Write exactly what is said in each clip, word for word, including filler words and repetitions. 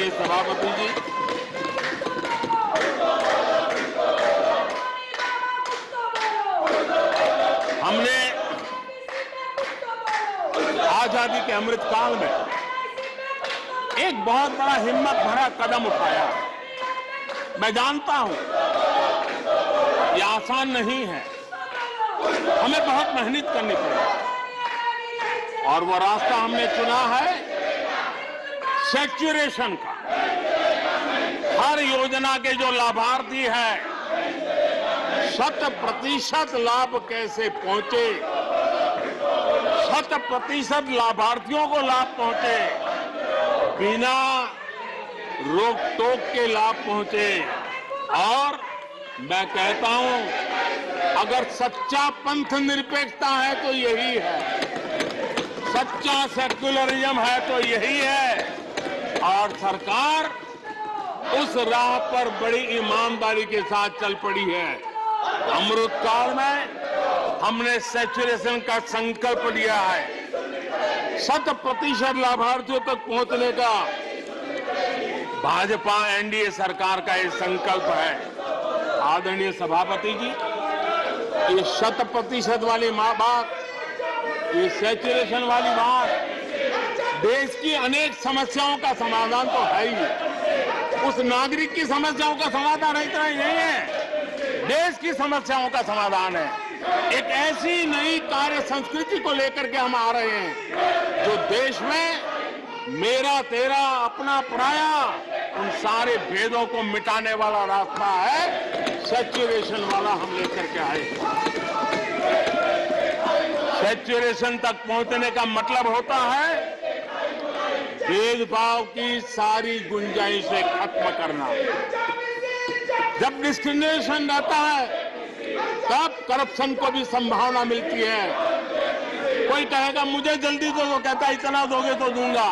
लिए सभापति जी। हमने आजादी के अमृतकाल में एक बहुत बड़ा हिम्मत भरा कदम उठाया। मैं जानता हूं ये आसान नहीं है, हमें बहुत मेहनत करनी पड़ी और वो रास्ता हमने चुना है सैचुरेशन का। हर योजना के जो लाभार्थी है शत प्रतिशत लाभ कैसे पहुंचे, शत प्रतिशत लाभार्थियों को लाभ पहुंचे, बिना रोक टोक के लाभ पहुंचे। और मैं कहता हूं अगर सच्चा पंथ निरपेक्षता है तो यही है, सच्चा सेक्युलरिज्म है तो यही है। और सरकार उस राह पर बड़ी ईमानदारी के साथ चल पड़ी है। अमृतकाल में हमने सैचुरेशन का संकल्प लिया है, शत प्रतिशत लाभार्थियों तक पहुंचने का भाजपा एनडीए सरकार का ये संकल्प है। आदरणीय सभापति जी, ये शत प्रतिशत वाली माँ बात, ये सैचुरेशन वाली बात देश की अनेक समस्याओं का समाधान तो है ही, उस नागरिक की समस्याओं का समाधान है इतना ही नहीं है, देश की समस्याओं का समाधान है। एक ऐसी नई कार्य संस्कृति को लेकर के हम आ रहे हैं जो देश में मेरा तेरा अपना पराया उन सारे भेदों को मिटाने वाला रास्ता है, सैचुरेशन वाला हम लेकर के आए। सैचुरेशन तक पहुंचने का मतलब होता है भेदभाव की सारी गुंजाइशें खत्म करना। जब डिस्क्रिमिनेशन रहता है तब करप्शन को भी संभावना मिलती है। कोई कहेगा मुझे जल्दी दो, तो कहता है इतना दोगे तो दूंगा,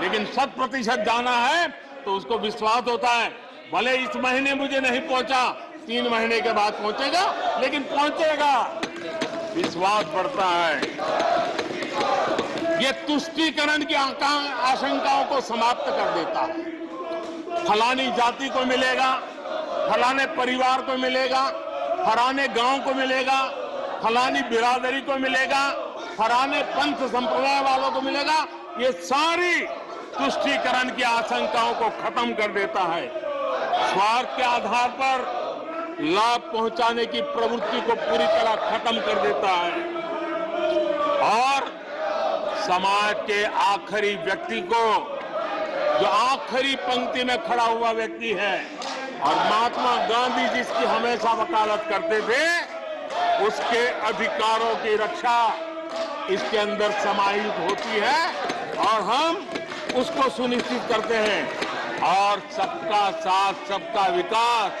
लेकिन शत प्रतिशत जाना है तो उसको विश्वास होता है भले इस महीने मुझे नहीं पहुंचा, तीन महीने के बाद पहुंचेगा, लेकिन पहुंचेगा, विश्वास बढ़ता है। ये तुष्टीकरण की आशंकाओं को समाप्त कर देता है। फलानी जाति को मिलेगा, फलाने परिवार को मिलेगा, फलाने गांव को मिलेगा, फलानी बिरादरी को मिलेगा, फलाने पंथ संप्रदाय वालों को मिलेगा, ये सारी तुष्टीकरण की आशंकाओं को खत्म कर देता है। स्वार्थ के आधार पर लाभ पहुंचाने की प्रवृत्ति को पूरी तरह खत्म कर देता है और समाज के आखिरी व्यक्ति को, जो आखिरी पंक्ति में खड़ा हुआ व्यक्ति है और महात्मा गांधी जिसकी हमेशा वकालत करते थे, उसके अधिकारों की रक्षा इसके अंदर समाहित होती है और हम उसको सुनिश्चित करते हैं। और सबका साथ सबका विकास,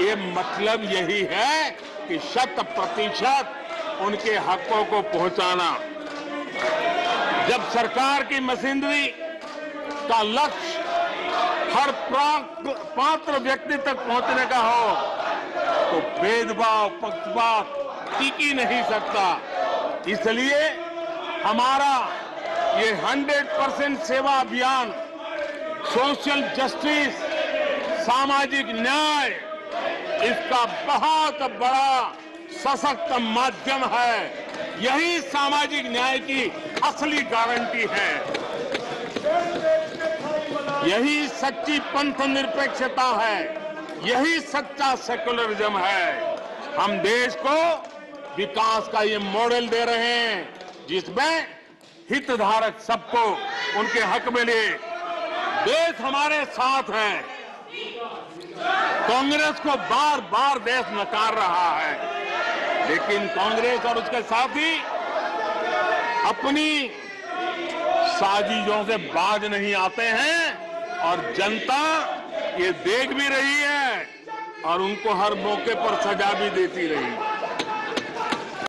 ये मतलब यही है कि शत प्रतिशत उनके हकों को पहुंचाना। जब सरकार की मशीनरी का लक्ष्य हर पात्र व्यक्ति तक पहुंचने का हो तो भेदभाव पक्षपात टिकी नहीं सकता। इसलिए हमारा ये सौ परसेंट सेवा अभियान सोशल जस्टिस, सामाजिक न्याय, इसका बहुत बड़ा सशक्त माध्यम है। यही सामाजिक न्याय की असली गारंटी है, यही सच्ची पंथ निरपेक्षता है, यही सच्चा सेक्युलरिज्म है। हम देश को विकास का ये मॉडल दे रहे हैं जिसमें हितधारक सबको उनके हक मिले। देश हमारे साथ है। कांग्रेस को बार बार देश नकार रहा है, लेकिन कांग्रेस और उसके साथी अपनी साजिशों से बाज नहीं आते हैं और जनता ये देख भी रही है और उनको हर मौके पर सजा भी देती रही है।